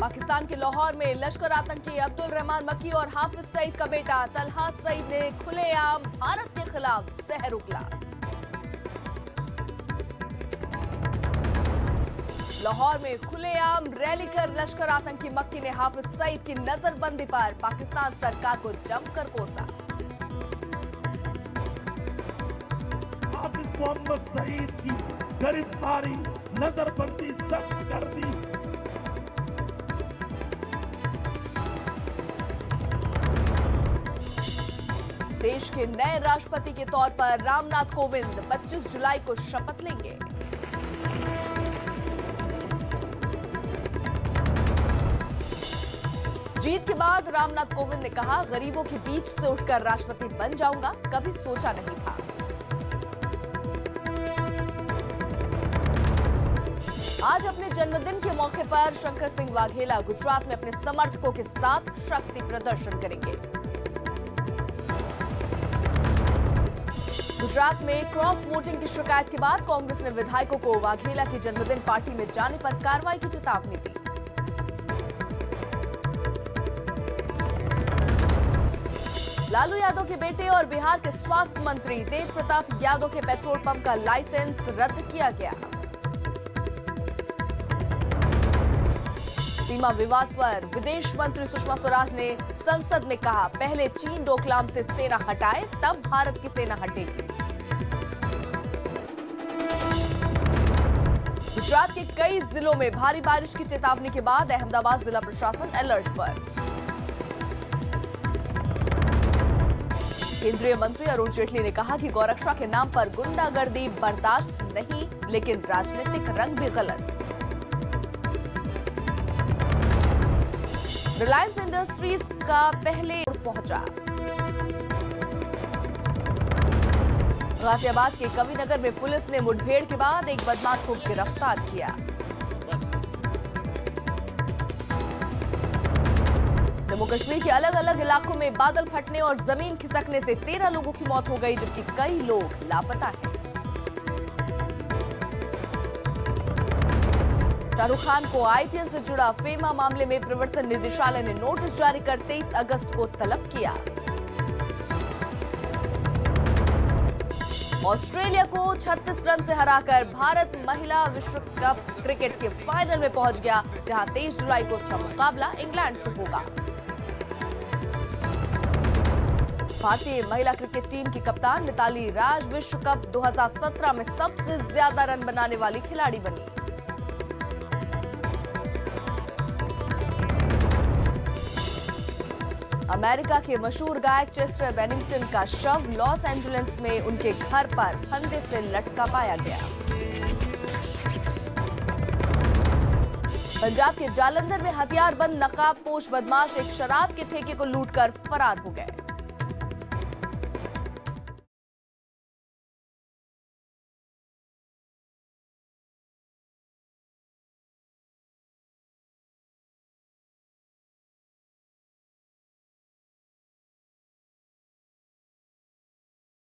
पाकिस्तान के लाहौर में लश्कर आतंकी अब्दुल रहमान मक्की और हाफिज सईद का बेटा तलहा सईद ने खुलेआम भारत के खिलाफ जहर उगला। लाहौर में खुलेआम रैली कर लश्कर आतंकी मक्की ने हाफिज सईद की नजरबंदी पर पाकिस्तान सरकार को जमकर कोसा। हाफिज मोहम्मद सईद की गिरफ्तारी, नजरबंदी सख्त कर दी। देश के नए राष्ट्रपति के तौर पर रामनाथ कोविंद 25 जुलाई को शपथ लेंगे। जीत के बाद रामनाथ कोविंद ने कहा, गरीबों के बीच से उठकर राष्ट्रपति बन जाऊंगा, कभी सोचा नहीं था। आज अपने जन्मदिन के मौके पर शंकर सिंह वाघेला गुजरात में अपने समर्थकों के साथ शक्ति प्रदर्शन करेंगे। गुजरात में क्रॉस वोटिंग की शिकायत के बाद कांग्रेस ने विधायकों को वाघेला की जन्मदिन पार्टी में जाने पर कार्रवाई की चेतावनी दी। लालू यादव के बेटे और बिहार के स्वास्थ्य मंत्री तेज प्रताप यादव के पेट्रोल पंप का लाइसेंस रद्द किया गया। सीमा विवाद पर विदेश मंत्री सुषमा स्वराज ने संसद में कहा, पहले चीन डोकलाम से सेना हटाए तब भारत की सेना हटेगी। गुजरात के कई जिलों में भारी बारिश की चेतावनी के बाद अहमदाबाद जिला प्रशासन अलर्ट पर। केंद्रीय मंत्री अरुण जेटली ने कहा कि गौरक्षा के नाम पर गुंडागर्दी बर्दाश्त नहीं, लेकिन राजनीतिक रंग भी गलत। रिलायंस इंडस्ट्रीज का पहले पहुंचा। गाजियाबाद के कविनगर में पुलिस ने मुठभेड़ के बाद एक बदमाश को गिरफ्तार किया। जम्मू कश्मीर के अलग अलग इलाकों में बादल फटने और जमीन खिसकने से 13 लोगों की मौत हो गई, जबकि कई लोग लापता हैं। शाहरुख खान को आईपीएल से जुड़ा फेमा मामले में प्रवर्तन निदेशालय ने नोटिस जारी कर 23 अगस्त को तलब किया। ऑस्ट्रेलिया को 36 रन से हराकर भारत महिला विश्व कप क्रिकेट के फाइनल में पहुंच गया, जहां 23 जुलाई को उसका मुकाबला इंग्लैंड से होगा। भारतीय महिला क्रिकेट टीम की कप्तान मिताली राज विश्व कप 2017 में सबसे ज्यादा रन बनाने वाली खिलाड़ी बनी। अमेरिका के मशहूर गायक चेस्टर बेनिंगटन का शव लॉस एंजेलिस में उनके घर पर फंदे से लटका पाया गया। पंजाब के जालंधर में हथियारबंद नकाबपोश बदमाश एक शराब के ठेके को लूटकर फरार हो गए।